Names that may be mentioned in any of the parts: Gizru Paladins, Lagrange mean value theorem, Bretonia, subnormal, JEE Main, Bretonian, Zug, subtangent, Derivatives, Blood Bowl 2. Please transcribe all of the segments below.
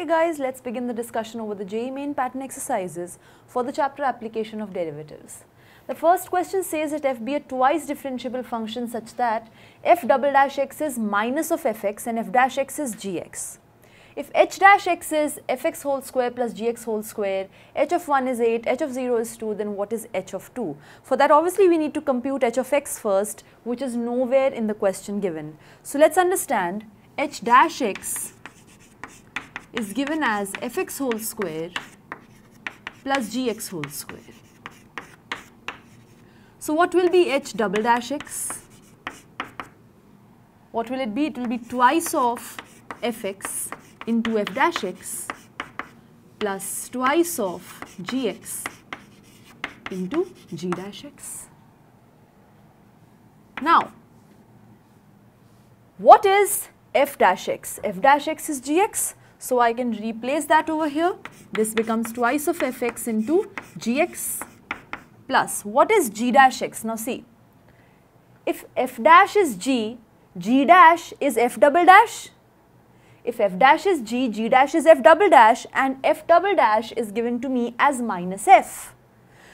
Okay guys, let's begin the discussion over the JEE Main pattern exercises for the chapter application of derivatives. The first question says that f be a twice differentiable function such that f double dash x is minus of fx and f dash x is gx. If h dash x is fx whole square plus gx whole square, h of 1 is 8, h of 0 is 2, then what is h of 2? For that obviously we need to compute h of x first, which is nowhere in the question given. So let's understand h dash x is given as fx whole square plus gx whole square. So what will be h double dash x? What will it be? It will be twice of fx into f dash x plus twice of gx into g dash x. Now, what is f dash x? F dash x is gx. So I can replace that over here. This becomes twice of fx into gx plus, what is g dash x? Now see, if f dash is g, g dash is f double dash. If f dash is g, g dash is f double dash, and f double dash is given to me as minus f.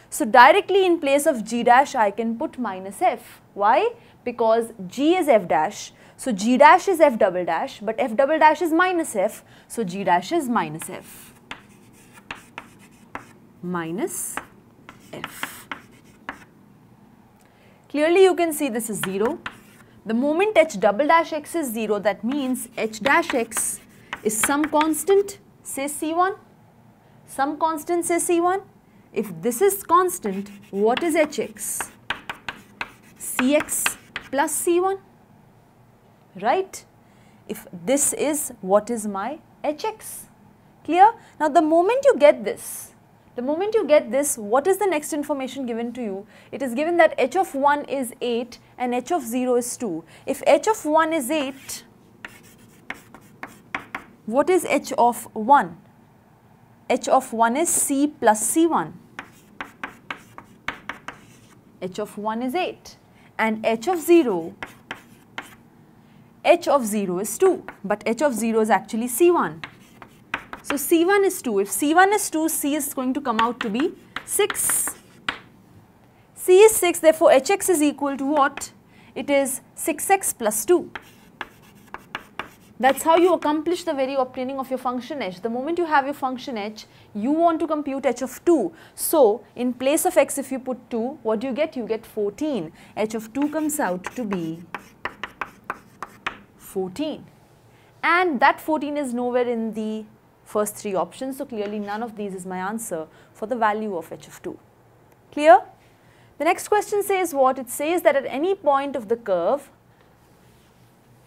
So directly in place of g dash I can put minus f. Why? Because g is f dash. So g dash is f double dash, but f double dash is minus f, so g dash is minus f. Minus f. Clearly you can see this is 0. The moment h double dash x is 0, that means h dash x is some constant, say C1. Some constant, say C1. If this is constant, what is hx? Cx plus C1. Right? If this is what is my hx. Clear? Now the moment you get this, what is the next information given to you? It is given that h of 1 is 8 and h of 0 is 2. If h of 1 is 8, what is h of 1? H of 1 is c plus c1. H of 1 is 8 and h of 0 is 2, but h of 0 is actually C1. So C1 is 2. If C1 is 2, C is going to come out to be 6. C is 6, therefore hx is equal to what? It is 6x plus 2. That's how you accomplish the very obtaining of your function h. The moment you have your function h, you want to compute h of 2. So in place of x, if you put 2, what do you get? You get 14. H of 2 comes out to be 14, and that 14 is nowhere in the first three options, so clearly none of these is my answer for the value of h of 2. Clear? The next question says what? It says that at any point of the curve,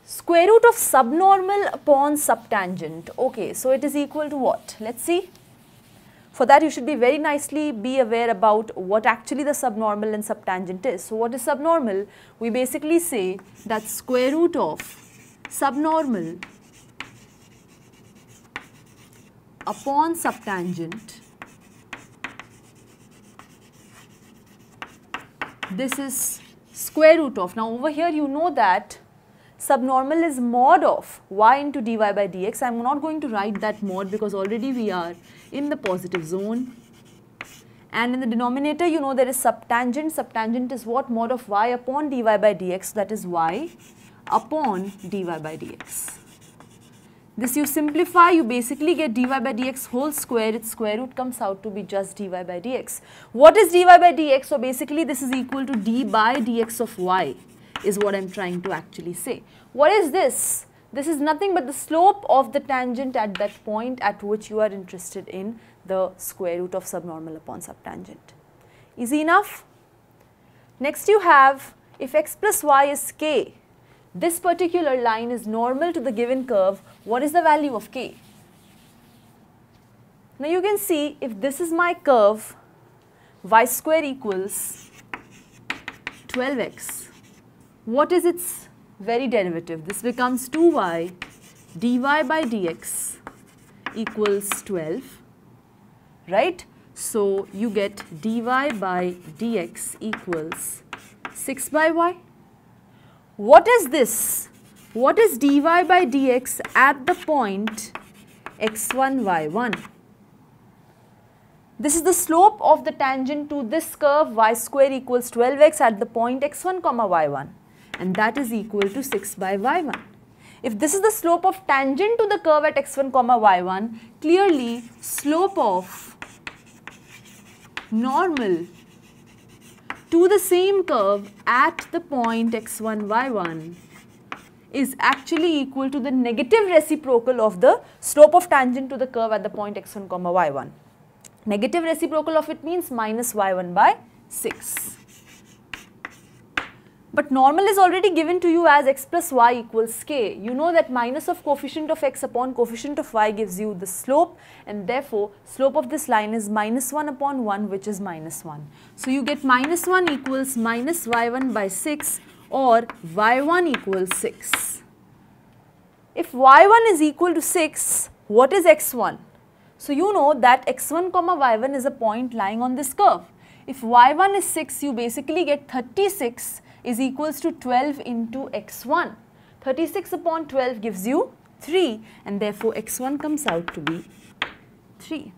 square root of subnormal upon subtangent. Okay, so it is equal to what? Let's see. For that you should be very nicely aware about what actually the subnormal and subtangent is. So what is subnormal? We basically say that square root of subnormal upon subtangent, this is square root of. Now over here you know that subnormal is mod of y into dy by dx. I am not going to write that mod because already we are in the positive zone. And in the denominator you know there is subtangent. Subtangent is what? Mod of y upon dy by dx, that is y upon dy by dx. This you simplify, you basically get dy by dx whole square, its square root comes out to be just dy by dx. What is dy by dx? So basically this is equal to d by dx of y is what I am trying to actually say. What is this? This is nothing but the slope of the tangent at that point at which you are interested in the square root of subnormal upon subtangent. Easy enough? Next you have, if x plus y is k, this particular line is normal to the given curve, what is the value of k? Now you can see if this is my curve, y square equals 12x. What is its very derivative? This becomes 2y dy by dx equals 12, right? So you get dy by dx equals 6 by y. What is this? What is dy by dx at the point x1, y1. This is the slope of the tangent to this curve y square equals 12x at the point x1 comma y1, and that is equal to 6 by y1. If this is the slope of tangent to the curve at x1 comma y1, clearly slope of normal to the same curve at the point x1, y1 is actually equal to the negative reciprocal of the slope of tangent to the curve at the point x1 comma y1. Negative reciprocal of it means minus y1 by 6. But normal is already given to you as x plus y equals k. You know that minus of coefficient of x upon coefficient of y gives you the slope, and therefore slope of this line is minus 1 upon 1, which is minus 1. So you get minus 1 equals minus y1 by 6 or y1 equals 6. If y1 is equal to 6, what is x1? So you know that x1 comma y1 is a point lying on this curve. If y1 is 6, you basically get 36 is equals to 12 into x1. 36 upon 12 gives you 3, and therefore x1 comes out to be 3.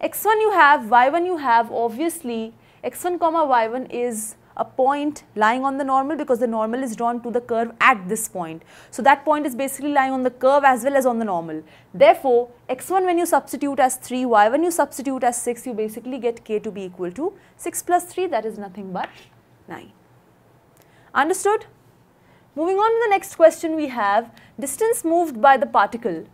x1 you have, y1 you have. Obviously x1 comma y1 is a point lying on the normal because the normal is drawn to the curve at this point. So that point is basically lying on the curve as well as on the normal. Therefore x1 when you substitute as 3, y1 you substitute as 6, you basically get k to be equal to 6 plus 3, that is nothing but 9. Understood? Moving on to the next question, we have distance moved by the particle.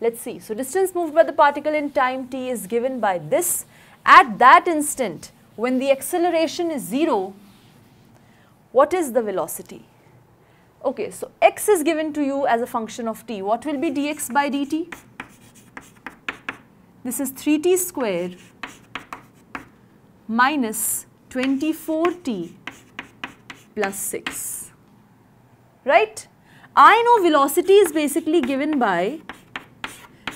Let's see. So distance moved by the particle in time t is given by this. At that instant, when the acceleration is 0, what is the velocity? Okay, so x is given to you as a function of t. What will be dx by dt? This is 3t square minus 24t plus 6, right? I know velocity is basically given by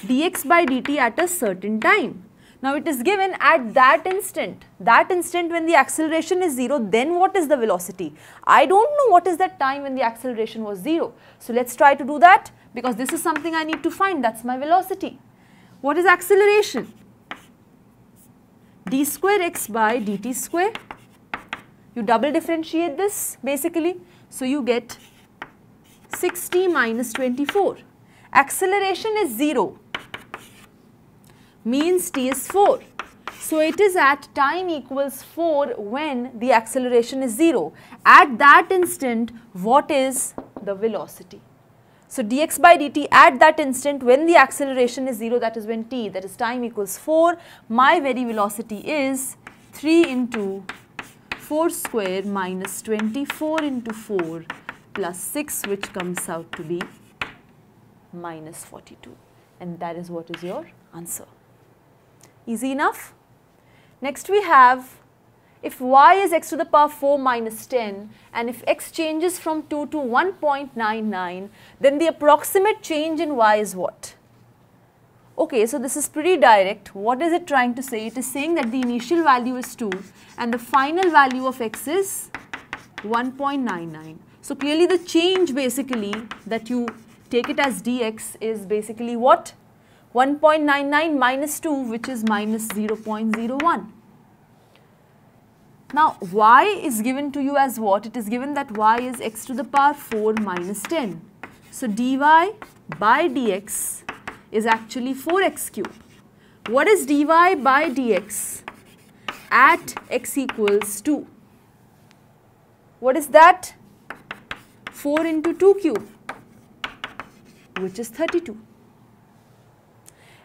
dx by dt at a certain time. Now it is given at that instant when the acceleration is 0, then what is the velocity? I don't know what is that time when the acceleration was 0. So let's try to do that, because this is something I need to find, that's my velocity. What is acceleration? d square x by dt square. You double differentiate this basically, so you get 6t minus 24. Acceleration is 0, means t is 4. So it is at time equals 4 when the acceleration is 0. At that instant, what is the velocity? So dx by dt at that instant when the acceleration is 0, that is when t, that is time equals 4, my very velocity is 3 into 4 square minus 24 into 4 plus 6, which comes out to be minus 42, and that is what is your answer. Easy enough? Next we have, if y is x to the power 4 minus 10 and if x changes from 2 to 1.99, then the approximate change in y is what? Okay, so this is pretty direct. What is it trying to say? It is saying that the initial value is 2 and the final value of x is 1.99. So clearly the change basically that you take it as dx is basically what? 1.99 minus 2, which is minus 0.01. Now y is given to you as what? It is given that y is x to the power 4 minus 10. So dy by dx is actually 4x cube. What is dy by dx at x equals 2? What is that? 4 into 2 cube, which is 32.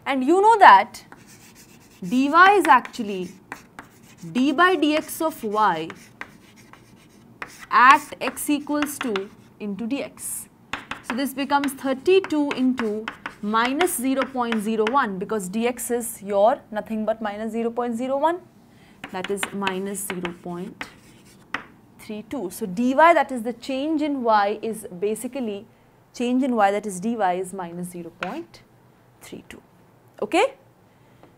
And you know that dy is actually d by dx of y at x equals 2 into dx. So this becomes 32 into minus 0.01, because dx is your nothing but minus 0.01, that is minus 0.32. So dy, that is the change in y, is basically change in y, that is dy, is minus 0.32. Okay?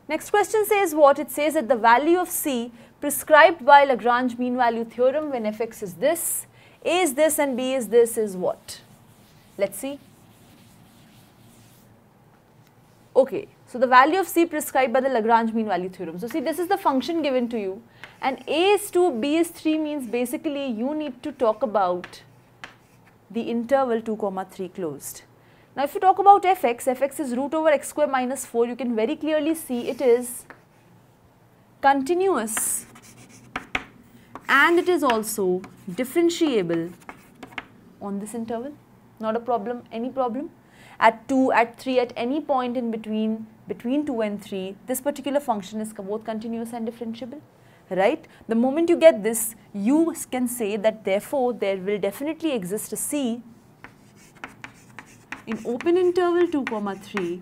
Next question says what? It says that the value of c prescribed by Lagrange mean value theorem when fx is this, a is this and b is this is what? Let's see. Okay, so the value of C prescribed by the Lagrange mean value theorem. So see, this is the function given to you, and A is 2, B is 3 means basically you need to talk about the interval 2, 3 closed. Now if you talk about fx is root over x square minus 4, you can very clearly see it is continuous and it is also differentiable on this interval. Not a problem, any problem. At 2, at 3, at any point in between 2 and 3, this particular function is both continuous and differentiable, right? The moment you get this, you can say that therefore there will definitely exist a C in open interval 2, 3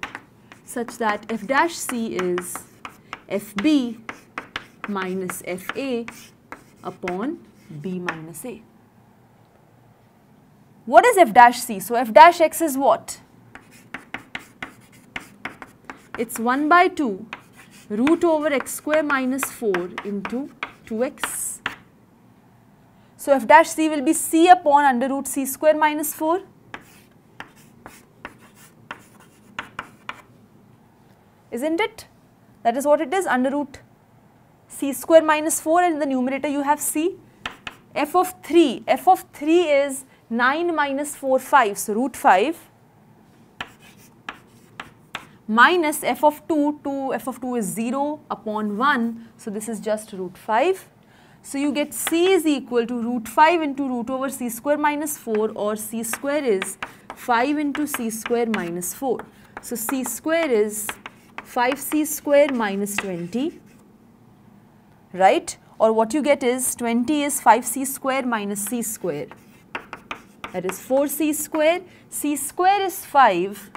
such that f dash C is fb minus fa upon b minus a. What is f dash C? So f dash x is what? It's 1/2 root over x square minus 4 into 2x. So f dash C will be C upon under root C square minus 4. Isn't it? That is what it is, under root C square minus 4, and in the numerator you have C. F of 3 is 9 minus 4, 5, so root 5. Minus f of 2 is 0 upon 1, so this is just root 5. So you get C is equal to root 5 into root over C square minus 4, or C square is 5 into C square minus 4. So C square is 5C square minus 20, right? Or what you get is 20 is 5C square minus C square, that is 4C square. C square is 5.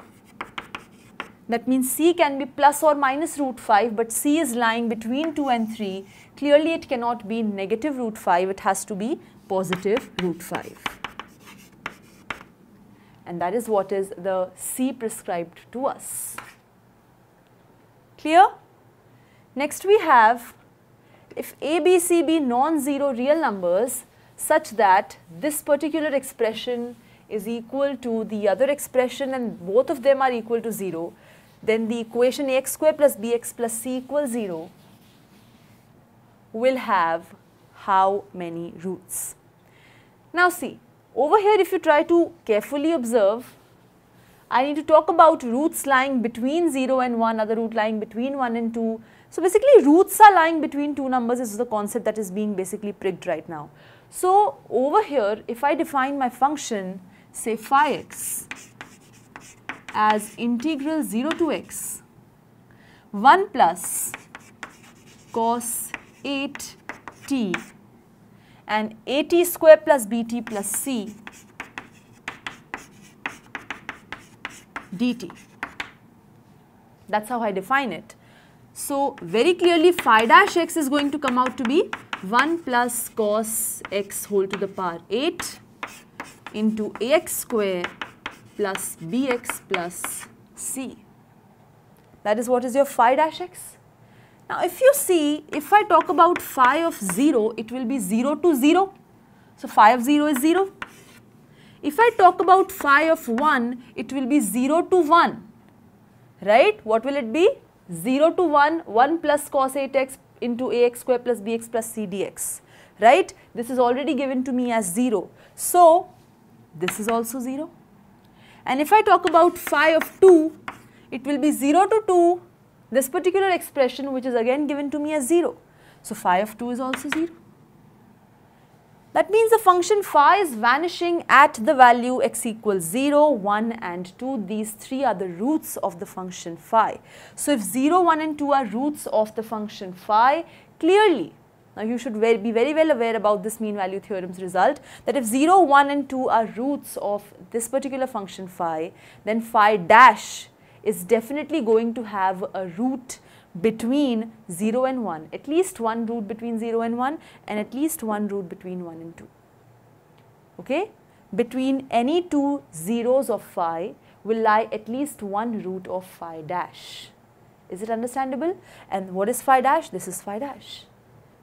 That means C can be plus or minus root 5, but C is lying between 2 and 3. Clearly it cannot be negative root 5, it has to be positive root 5. And that is what is the C prescribed to us. Clear? Next we have, if A, B, C be non-zero real numbers such that this particular expression is equal to the other expression and both of them are equal to 0, then the equation ax square plus bx plus c equals 0 will have how many roots? Now see, over here if you try to carefully observe, I need to talk about roots lying between 0 and 1, other root lying between 1 and 2. So basically roots are lying between two numbers is the concept that is being basically prigged right now. So over here if I define my function, say phi x as integral 0 to x 1 plus cos 8t and at square plus bt plus c dt. That's how I define it. So very clearly phi dash x is going to come out to be 1 plus cos x whole to the power 8 into ax square plus bx plus c. That is what is your phi dash x. Now if you see, if I talk about phi of 0, it will be 0 to 0. So phi of 0 is 0. If I talk about phi of 1, it will be 0 to 1. Right? What will it be? 0 to 1, 1 plus cos 8x into ax square plus bx plus c dx, right? This is already given to me as 0. So this is also 0. And if I talk about phi of 2, it will be 0 to 2, this particular expression which is again given to me as 0. So phi of 2 is also 0. That means the function phi is vanishing at the value x equals 0, 1 and 2. These three are the roots of the function phi. So if 0, 1 and 2 are roots of the function phi, clearly, now you should be very well aware about this mean value theorem's result, that if 0, 1 and 2 are roots of this particular function phi, then phi dash is definitely going to have a root between 0 and 1, at least one root between 0 and 1 and at least one root between 1 and 2, okay? Between any two zeros of phi will lie at least one root of phi dash. Is it understandable? And what is phi dash? This is phi dash,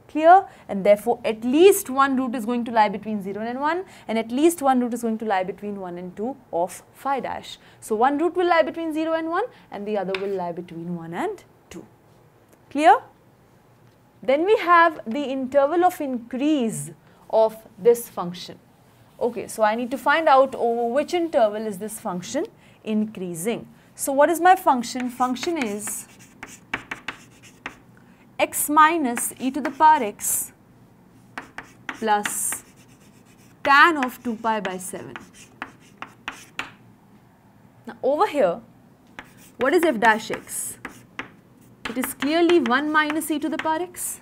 Clear? And therefore, at least one root is going to lie between 0 and 1, and at least one root is going to lie between 1 and 2 of phi dash. So, one root will lie between 0 and 1 and the other will lie between 1 and 2. Clear? Then we have the interval of increase of this function. Okay, so I need to find out over which interval is this function increasing. So, what is my function? Function is x minus e to the power x plus tan of 2 pi by 7. Now, over here, what is f dash x? It is clearly 1 minus e to the power x.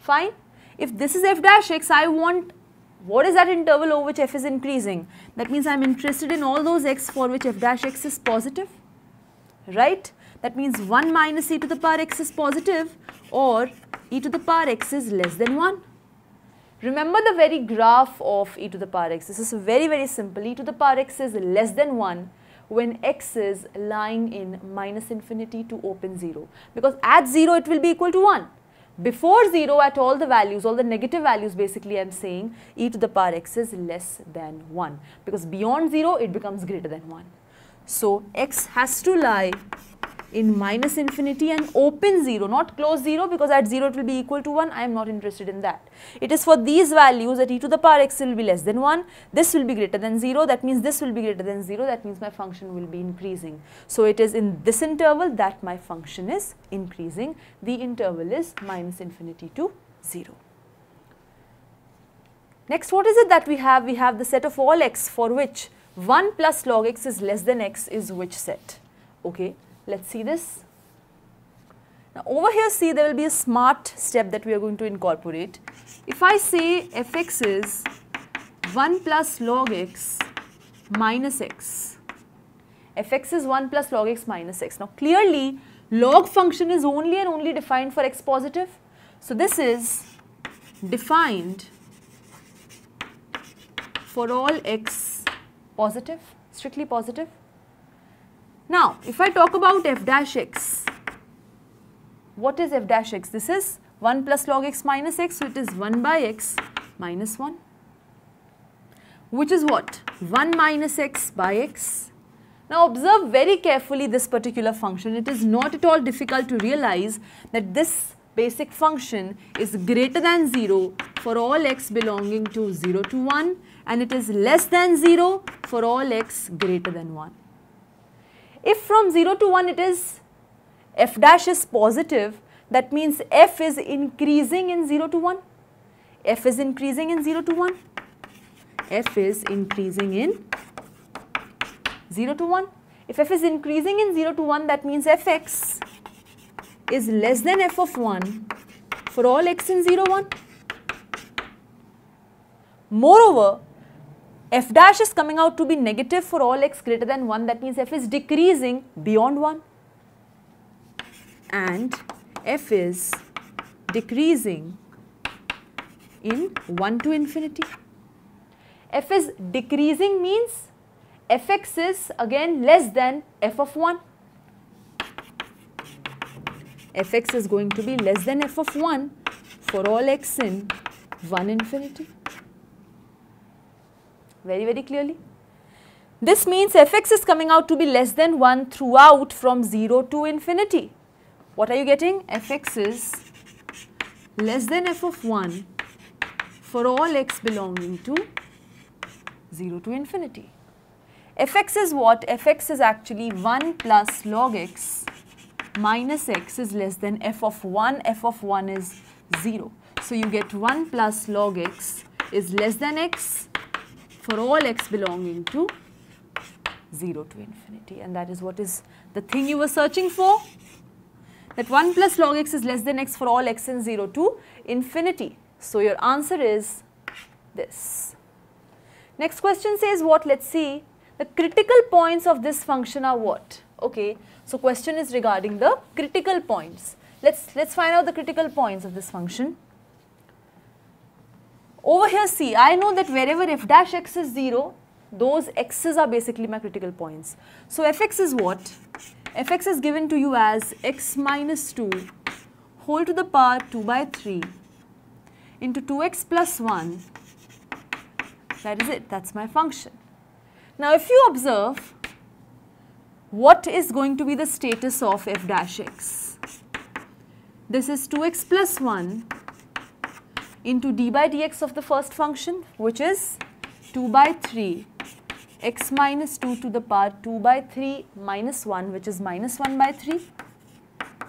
Fine. If this is f dash x, I want what is that interval over which f is increasing? That means I am interested in all those x for which f dash x is positive, right? That means 1 minus e to the power x is positive or e to the power x is less than 1. Remember the very graph of e to the power x. This is very simple. E to the power x is less than 1 when x is lying in minus infinity to open 0, because at 0 it will be equal to 1. Before 0 at all the values, all the negative values, basically I am saying e to the power x is less than 1, because beyond 0 it becomes greater than 1. So, x has to lie in minus infinity and open 0, not close 0, because at 0 it will be equal to 1. I am not interested in that. It is for these values that e to the power x will be less than 1, this will be greater than 0, that means this will be greater than 0, that means my function will be increasing. So, it is in this interval that my function is increasing. The interval is minus infinity to 0. Next, what is it that we have? We have the set of all x for which 1 plus log x is less than x is which set? Okay, let's see this. Now, over here, see, there will be a smart step that we are going to incorporate. If I say fx is 1 plus log x minus x, fx is 1 plus log x minus x. Now, clearly, log function is only and only defined for x positive. So, this is defined for all x positive, strictly positive. Now, if I talk about f dash x, what is f dash x? This is 1 plus log x minus x, so it is 1 by x minus 1, which is what? 1 minus x by x. Now, observe very carefully this particular function. It is not at all difficult to realize that this basic function is greater than 0 for all x belonging to 0 to 1, and it is less than 0 for all x greater than 1. If from 0 to 1 it is f dash is positive, that means f is increasing in 0 to 1. F is increasing in 0 to 1. F is increasing in 0 to 1. If f is increasing in 0 to 1, that means fx is less than f of 1 for all x in 0, 1. Moreover, f dash is coming out to be negative for all x greater than 1, that means f is decreasing beyond 1, and f is decreasing in 1 to infinity. F is decreasing means fx is again less than f of 1. Fx is going to be less than f of 1 for all x in 1 infinity. Very clearly. This means fx is coming out to be less than 1 throughout from 0 to infinity. What are you getting? Fx is less than f of 1 for all x belonging to 0 to infinity. Fx is what? Fx is actually 1 plus log x minus x is less than f of 1. F of 1 is 0. So, you get 1 plus log x is less than x for all x belonging to 0 to infinity, and that is what is the thing you were searching for, that 1 plus log x is less than x for all x in 0 to infinity. So, your answer is this. Next question says what? Let's see. The critical points of this function are what? Okay, so question is regarding the critical points. Let's find out the critical points of this function. Over here, see, I know that wherever f dash x is 0, those x's are basically my critical points. So, fx is what? Fx is given to you as x minus 2 whole to the power 2 by 3 into 2x plus 1. That is it, that's my function. Now if you observe, what is going to be the status of f dash x? This is 2x plus 1 into d by dx of the first function, which is 2 by 3 x minus 2 to the power 2 by 3 minus 1, which is minus 1 by 3,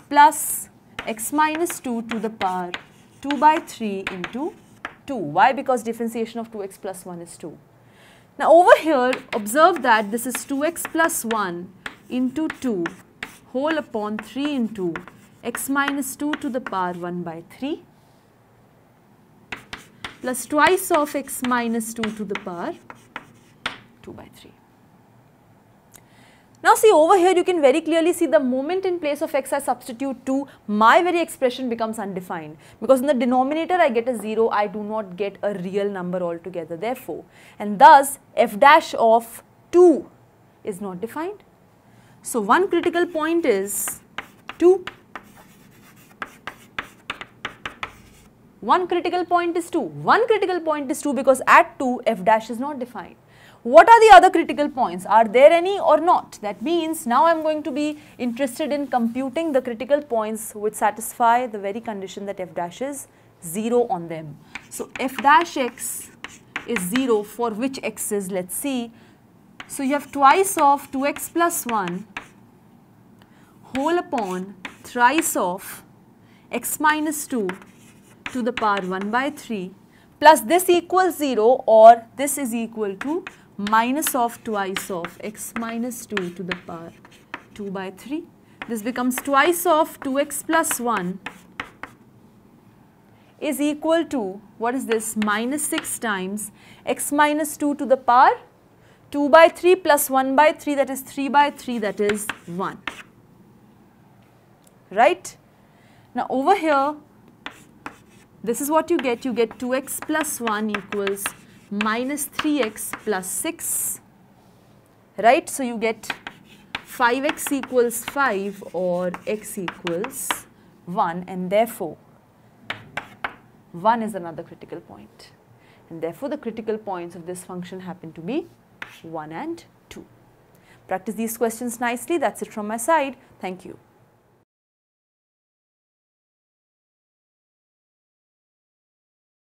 plus x minus 2 to the power 2 by 3 into 2. Why? Because differentiation of 2x plus 1 is 2. Now over here, observe that this is 2x plus 1 into 2 whole upon 3 into x minus 2 to the power 1 by 3 plus twice of x minus 2 to the power 2 by 3. Now see, over here you can very clearly see the moment in place of x I substitute 2, my very expression becomes undefined, because in the denominator I get a 0, I do not get a real number altogether, therefore, and thus f dash of 2 is not defined. So one critical point is 2. One critical point is 2. One critical point is 2 because at 2 f dash is not defined. What are the other critical points? Are there any or not? That means now I am going to be interested in computing the critical points which satisfy the very condition that f dash is 0 on them. So f dash x is 0 for which x is, let's see. So you have twice of 2x plus 1 whole upon thrice of x minus 2 to the power 1 by 3 plus this equals 0, or this is equal to minus of twice of x minus 2 to the power 2 by 3. This becomes twice of 2x plus 1 is equal to, what is this, minus 6 times x minus 2 to the power 2 by 3 plus 1 by 3, that is 3 by 3, that is 1. Right? Now over here, this is what you get 2x plus 1 equals minus 3x plus 6, right? So you get 5x equals 5 or x equals 1, and therefore 1 is another critical point, and therefore the critical points of this function happen to be 1 and 2. Practice these questions nicely. That's it from my side. Thank you.